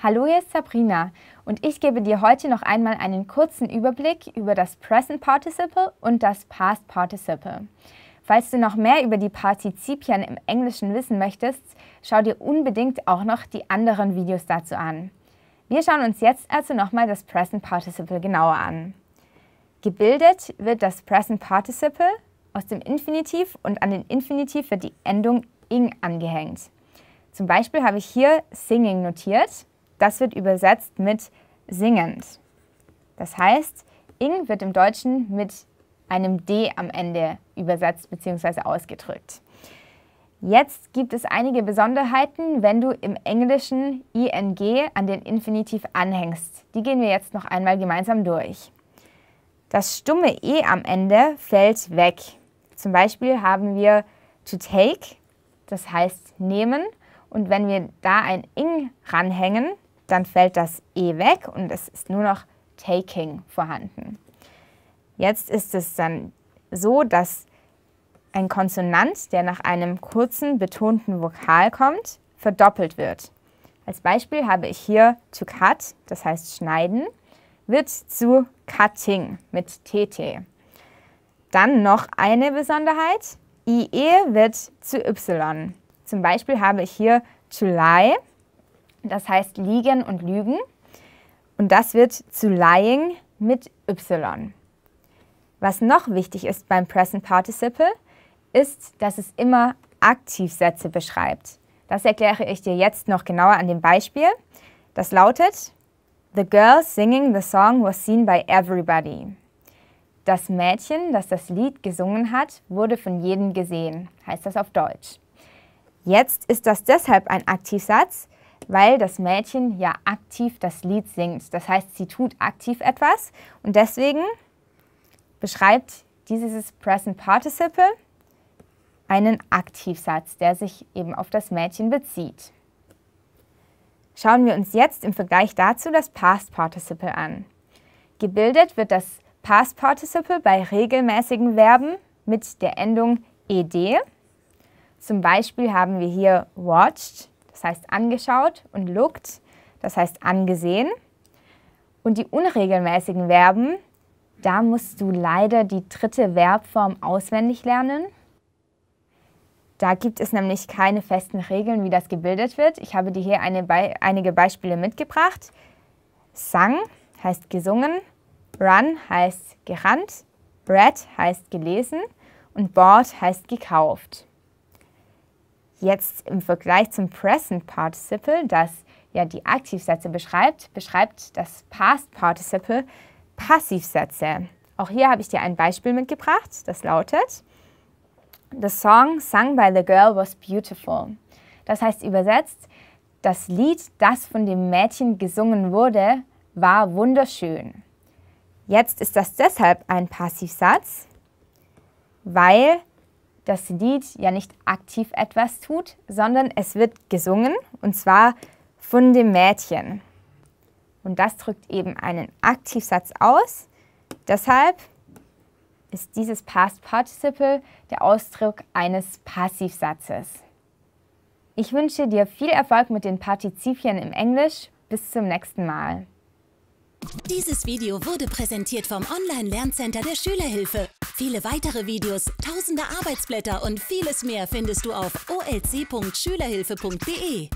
Hallo, hier ist Sabrina und ich gebe dir heute noch einmal einen kurzen Überblick über das Present Participle und das Past Participle. Falls du noch mehr über die Partizipien im Englischen wissen möchtest, schau dir unbedingt auch noch die anderen Videos dazu an. Wir schauen uns jetzt also nochmal das Present Participle genauer an. Gebildet wird das Present Participle aus dem Infinitiv und an den Infinitiv wird die Endung -ing angehängt. Zum Beispiel habe ich hier singing notiert. Das wird übersetzt mit singend. Das heißt, ing wird im Deutschen mit einem D am Ende übersetzt bzw. ausgedrückt. Jetzt gibt es einige Besonderheiten, wenn du im Englischen ing an den Infinitiv anhängst. Die gehen wir jetzt noch einmal gemeinsam durch. Das stumme E am Ende fällt weg. Zum Beispiel haben wir to take, das heißt nehmen. Und wenn wir da ein ing ranhängen, dann fällt das E weg und es ist nur noch taking vorhanden. Jetzt ist es dann so, dass ein Konsonant, der nach einem kurzen, betonten Vokal kommt, verdoppelt wird. Als Beispiel habe ich hier to cut, das heißt schneiden, wird zu cutting mit TT. Dann noch eine Besonderheit, IE wird zu Y. Zum Beispiel habe ich hier to lie, das heißt liegen und lügen. Und das wird zu lying mit Y. Was noch wichtig ist beim Present Participle, ist, dass es immer Aktivsätze beschreibt. Das erkläre ich dir jetzt noch genauer an dem Beispiel. Das lautet, the girl singing the song was seen by everybody. Das Mädchen, das das Lied gesungen hat, wurde von jedem gesehen, heißt das auf Deutsch. Jetzt ist das deshalb ein Aktivsatz, weil das Mädchen ja aktiv das Lied singt. Das heißt, sie tut aktiv etwas und deswegen beschreibt dieses Present Participle einen Aktivsatz, der sich eben auf das Mädchen bezieht. Schauen wir uns jetzt im Vergleich dazu das Past Participle an. Gebildet wird das Past Participle bei regelmäßigen Verben mit der Endung -ed. Zum Beispiel haben wir hier watched, das heißt angeschaut, und looked, das heißt angesehen. Und die unregelmäßigen Verben, da musst du leider die dritte Verbform auswendig lernen. Da gibt es nämlich keine festen Regeln, wie das gebildet wird. Ich habe dir hier einige Beispiele mitgebracht. Sang heißt gesungen, run heißt gerannt, read heißt gelesen und bought heißt gekauft. Jetzt im Vergleich zum Present Participle, das ja die Aktivsätze beschreibt, beschreibt das Past Participle Passivsätze. Auch hier habe ich dir ein Beispiel mitgebracht, das lautet the song sung by the girl was beautiful. Das heißt übersetzt, das Lied, das von dem Mädchen gesungen wurde, war wunderschön. Jetzt ist das deshalb ein Passivsatz, weil das Lied ja nicht aktiv etwas tut, sondern es wird gesungen, und zwar von dem Mädchen. Und das drückt eben einen Aktivsatz aus. Deshalb ist dieses Past Participle der Ausdruck eines Passivsatzes. Ich wünsche dir viel Erfolg mit den Partizipien im Englisch. Bis zum nächsten Mal. Dieses Video wurde präsentiert vom Online-Lerncenter der Schülerhilfe. Viele weitere Videos, tausende Arbeitsblätter und vieles mehr findest du auf olc.schülerhilfe.de.